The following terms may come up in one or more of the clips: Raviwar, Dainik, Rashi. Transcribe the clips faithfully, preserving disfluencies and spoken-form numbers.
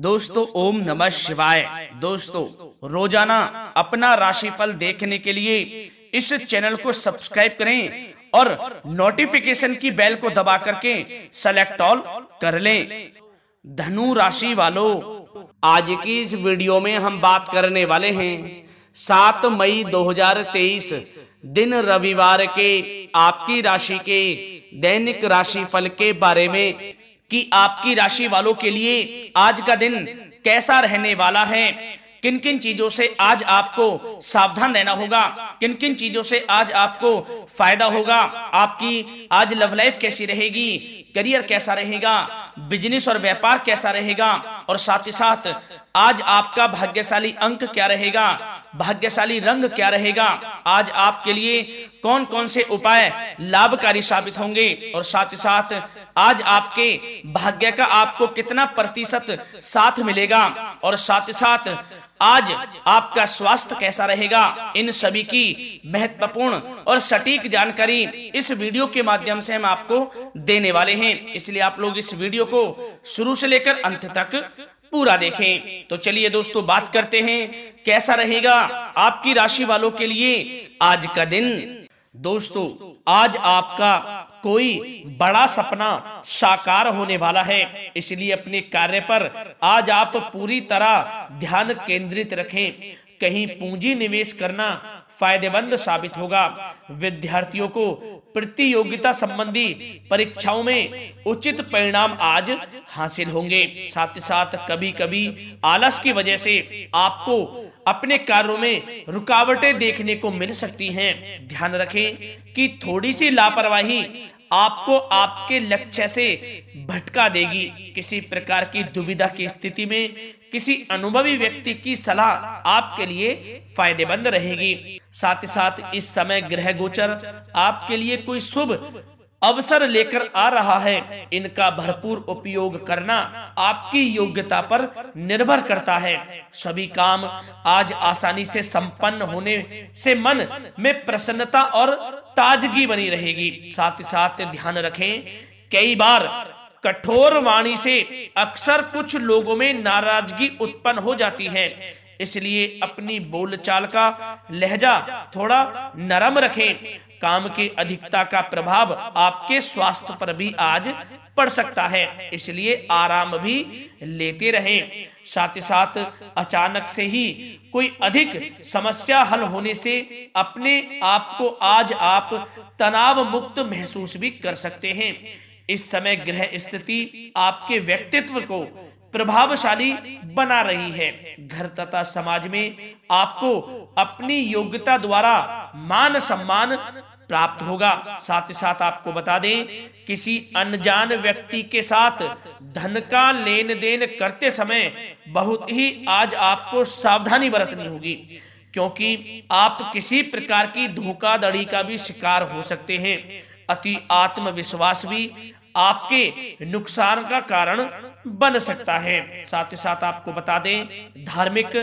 दोस्तों ओम नमः शिवाय। दोस्तों रोजाना अपना राशिफल देखने के लिए इस चैनल को सब्सक्राइब करें और नोटिफिकेशन की बेल को दबा करके सेलेक्ट ऑल कर लें। धनु राशि वालों, आज की इस वीडियो में हम बात करने वाले हैं सात मई दो हजार तेईस दिन रविवार के आपकी राशि के दैनिक राशिफल के बारे में कि आपकी राशि वालों के लिए आज का दिन कैसा रहने वाला है, किन किन चीजों से आज आपको सावधान रहना होगा, किन किन चीजों से आज आपको फायदा होगा, आपकी आज लव लाइफ कैसी रहेगी, करियर कैसा रहेगा, बिजनेस और व्यापार कैसा रहेगा, और साथ ही साथ आज आपका भाग्यशाली अंक क्या रहेगा, भाग्यशाली रंग क्या रहेगा, आज आपके लिए कौन कौन से उपाय लाभकारी साबित होंगे, और साथ ही साथ आज आपके भाग्य का आपको कितना प्रतिशत साथ मिलेगा, और साथ ही साथ आज आपका स्वास्थ्य कैसा रहेगा, इन सभी की महत्वपूर्ण और सटीक जानकारी इस वीडियो के माध्यम से हम आपको देने वाले हैं। इसलिए आप लोग इस वीडियो को शुरू से लेकर अंत तक पूरा देखें। तो चलिए दोस्तों बात करते हैं कैसा रहेगा आपकी राशि वालों के लिए आज का दिन। दोस्तों आज आपका कोई बड़ा सपना साकार होने वाला है, इसलिए अपने कार्य पर आज आप पूरी तरह ध्यान केंद्रित रखें। कहीं पूंजी निवेश करना फायदेमंद साबित होगा। विद्यार्थियों को प्रतियोगिता संबंधी परीक्षाओं में उचित परिणाम आज हासिल होंगे। साथ ही साथ कभी कभी आलस की वजह से आपको अपने कार्यों में रुकावटें देखने को मिल सकती हैं। ध्यान रखें कि थोड़ी सी लापरवाही आपको आपके लक्ष्य से भटका देगी। किसी प्रकार की दुविधा की स्थिति में किसी अनुभवी व्यक्ति की सलाह आपके लिए फायदेमंद रहेगी। साथ ही साथ इस समय ग्रह गोचर आपके लिए कोई शुभ अवसर लेकर आ रहा है। इनका भरपूर उपयोग करना आपकी योग्यता पर निर्भर करता है। सभी काम आज आसानी से संपन्न होने से मन में प्रसन्नता और ताजगी बनी रहेगी। साथ ही साथ ध्यान रखें, कई बार कठोर वाणी से अक्सर कुछ लोगों में नाराजगी उत्पन्न हो जाती है, इसलिए अपनी बोलचाल का लहजा थोड़ा नरम रखें। काम की अधिकता का प्रभाव आपके स्वास्थ्य पर भी आज पड़ सकता है, इसलिए आराम भी लेते रहें। साथ ही साथ अचानक से ही कोई अधिक समस्या हल होने से अपने आप को आज आप तनाव मुक्त महसूस भी कर सकते हैं। इस समय ग्रह स्थिति आपके व्यक्तित्व को प्रभावशाली बना रही है। घर तथा समाज में आपको अपनी योग्यता द्वारा मान सम्मान प्राप्त होगा। साथ ही साथ आपको बता दें, किसी अनजान व्यक्ति के साथ धन का लेन देन करते समय बहुत ही आज आपको सावधानी बरतनी होगी, क्योंकि आप किसी प्रकार की धोखाधड़ी का भी शिकार हो सकते हैं। अति आत्मविश्वास भी आपके नुकसान का कारण बन सकता है। साथ ही साथ आपको बता दें, धार्मिक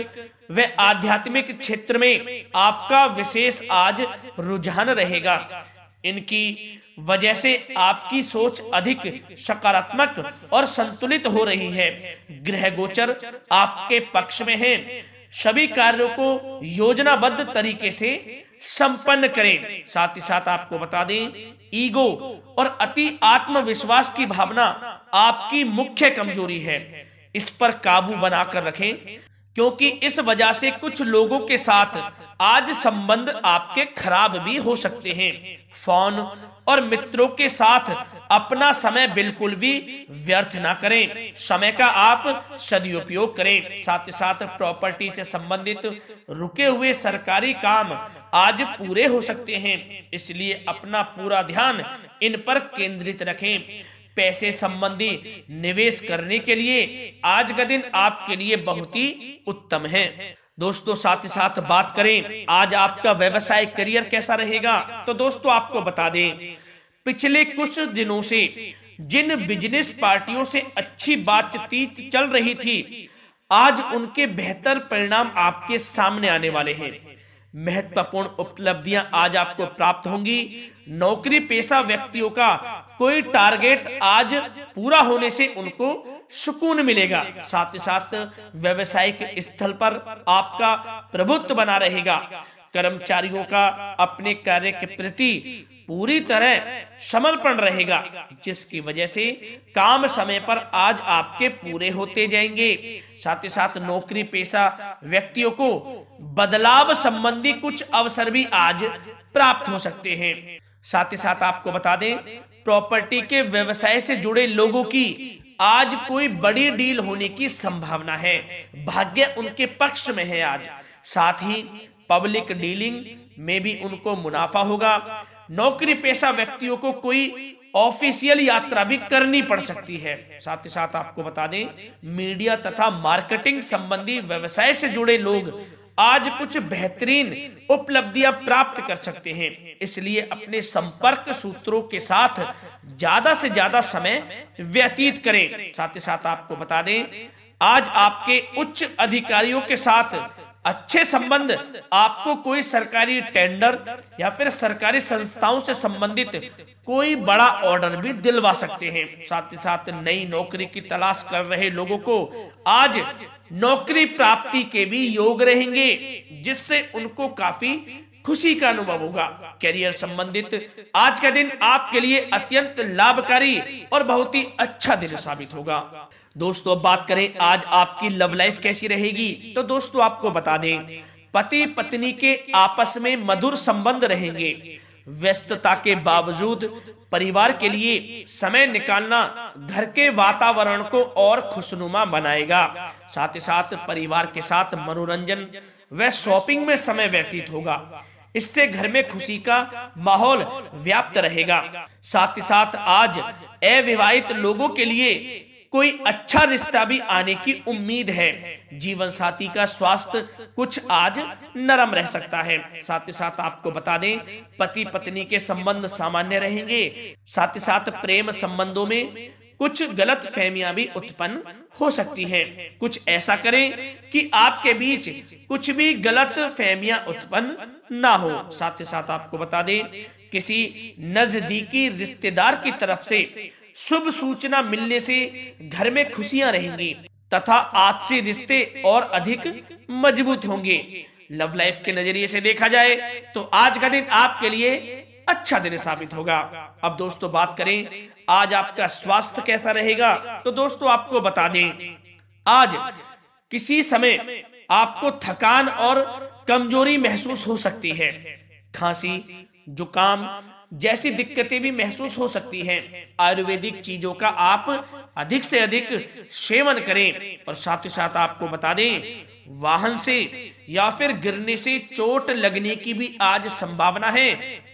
व आध्यात्मिक क्षेत्र में आपका विशेष आज रुझान रहेगा। इनकी वजह से आपकी सोच अधिक सकारात्मक और संतुलित हो रही है। ग्रह गोचर आपके पक्ष में है। सभी कार्यों को योजनाबद्ध तरीके से संपन्न करें। साथ ही साथ आपको बता दें, ईगो और अति आत्मविश्वास की भावना आपकी मुख्य कमजोरी है। इस पर काबू बनाकर रखें, क्योंकि इस वजह से कुछ लोगों के साथ आज संबंध आपके खराब भी हो सकते हैं। फोन और मित्रों के साथ अपना समय बिल्कुल भी व्यर्थ ना करें, समय का आप सदुपयोग करें। साथ ही साथ प्रॉपर्टी से संबंधित रुके हुए सरकारी काम आज पूरे हो सकते हैं, इसलिए अपना पूरा ध्यान इन पर केंद्रित रखें। पैसे संबंधी निवेश करने के लिए आज का दिन आपके लिए बहुत ही उत्तम है। दोस्तों साथ ही साथ बात करें आज आपका व्यवसाय करियर कैसा रहेगा, तो दोस्तों आपको बता दें, पिछले कुछ दिनों से जिन बिजनेस पार्टियों से अच्छी बातचीत चल रही थी, आज उनके बेहतर परिणाम आपके सामने आने वाले हैं। महत्वपूर्ण उपलब्धियां आज आपको प्राप्त होंगी। नौकरी पेशा व्यक्तियों का कोई टारगेट आज पूरा होने से उनको सुकून मिलेगा, साथ ही साथ व्यवसायिक स्थल पर आपका प्रभुत्व बना रहेगा। कर्मचारियों का अपने कार्य के प्रति पूरी तरह समर्पण रहेगा, जिसकी वजह से काम समय पर आज आपके पूरे होते जाएंगे। साथ ही साथ नौकरी पेशा व्यक्तियों को बदलाव संबंधी कुछ अवसर भी आज प्राप्त हो सकते हैं। साथ ही साथ आपको बता दें, प्रॉपर्टी के व्यवसाय से जुड़े लोगों की आज कोई बड़ी डील होने की संभावना है, भाग्य उनके पक्ष में है आज। साथ ही पब्लिक डीलिंग में भी उनको मुनाफा होगा। नौकरी पेशा व्यक्तियों को कोई ऑफिशियल यात्रा भी करनी पड़ सकती है। साथ ही साथ आपको बता दें, मीडिया तथा मार्केटिंग संबंधी व्यवसाय से जुड़े लोग आज कुछ बेहतरीन उपलब्धियां प्राप्त कर सकते हैं, इसलिए अपने संपर्क सूत्रों के साथ ज्यादा से ज्यादा समय व्यतीत करें। साथ ही साथ आपको बता दें, आज आपके उच्च अधिकारियों के साथ अच्छे संबंध आपको कोई सरकारी टेंडर या फिर सरकारी संस्थाओं से संबंधित कोई बड़ा ऑर्डर भी दिलवा सकते हैं। साथ ही साथ नई नौकरी की तलाश कर रहे लोगों को आज नौकरी प्राप्ति के भी योग रहेंगे, जिससे उनको काफी खुशी का अनुभव होगा। करियर संबंधित आज का दिन आपके लिए अत्यंत लाभकारी और बहुत ही अच्छा दिन साबित होगा। दोस्तों, अब बात करें आज आपकी लव लाइफ कैसी रहेगी, तो दोस्तों आपको बता दें, पति पत्नी के आपस में मधुर संबंध रहेंगे। व्यस्तता के बावजूद परिवार के लिए समय निकालना घर के वातावरण को और खुशनुमा बनाएगा। साथ ही साथ परिवार के साथ मनोरंजन व शॉपिंग में समय व्यतीत होगा, इससे घर में खुशी का माहौल व्याप्त रहेगा। साथ ही साथ आज अविवाहित लोगों के लिए कोई अच्छा रिश्ता भी आने की उम्मीद है। जीवन साथी का स्वास्थ्य कुछ आज नरम रह सकता है। साथ ही साथ आपको बता दें, पति पत्नी के संबंध सामान्य रहेंगे। साथ ही साथ प्रेम संबंधों में कुछ गलत फहमियां भी उत्पन्न हो सकती हैं। कुछ ऐसा करें कि आपके बीच कुछ भी गलत फहमियां उत्पन्न ना हो। साथ ही साथ आपको बता दें, किसी नजदीकी रिश्तेदार की तरफ से शुभ सूचना मिलने से घर में खुशियां रहेंगी तथा आपसी रिश्ते और अधिक मजबूत होंगे। लव लाइफ के नजरिए से देखा जाए तो आज का दिन आपके लिए अच्छा दिन साबित होगा। अब दोस्तों, बात करें आज आपका स्वास्थ्य कैसा रहेगा, तो दोस्तों आपको बता दें, आज किसी समय आपको थकान और कमजोरी महसूस हो सकती है। खांसी जुकाम जैसी दिक्कतें भी महसूस हो सकती हैं। आयुर्वेदिक चीजों का आप अधिक से अधिक सेवन करें। और साथ ही साथ आपको बता दें, वाहन से या फिर गिरने से चोट लगने की भी आज संभावना है,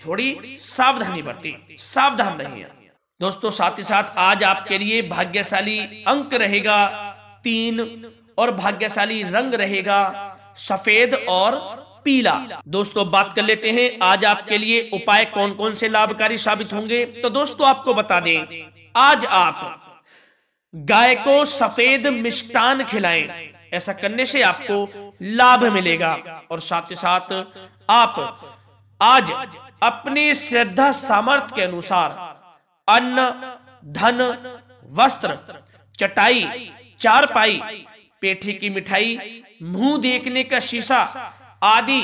थोड़ी सावधानी बरतें, सावधान रहें दोस्तों। साथ ही साथ आज आपके लिए भाग्यशाली अंक रहेगा तीन और भाग्यशाली रंग रहेगा सफेद और पीला। दोस्तों, बात कर लेते हैं आज आपके लिए उपाय कौन कौन से लाभकारी साबित होंगे, तो दोस्तों आपको बता दें, आज आप गाय को सफेद मिष्टान खिलाएं, ऐसा करने से आपको लाभ मिलेगा। और साथ ही साथ आप आज अपनी श्रद्धा सामर्थ्य के अनुसार अन्न, धन, वस्त्र, चटाई, चारपाई, पेठे की मिठाई, मुंह देखने का शीशा आदि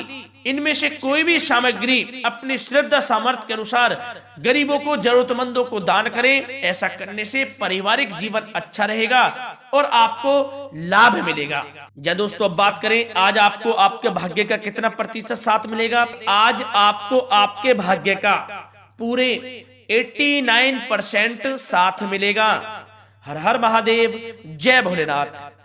इनमें से कोई भी सामग्री अपनी श्रद्धा सामर्थ्य के अनुसार गरीबों को, जरूरतमंदों को दान करें। ऐसा करने से पारिवारिक जीवन अच्छा रहेगा और आपको लाभ मिलेगा। जब दोस्तों, बात करें आज आपको आपके भाग्य का कितना प्रतिशत साथ मिलेगा, आज आपको आपके भाग्य का पूरे नवासी परसेंट साथ मिलेगा। हर हर महादेव, जय भोलेनाथ।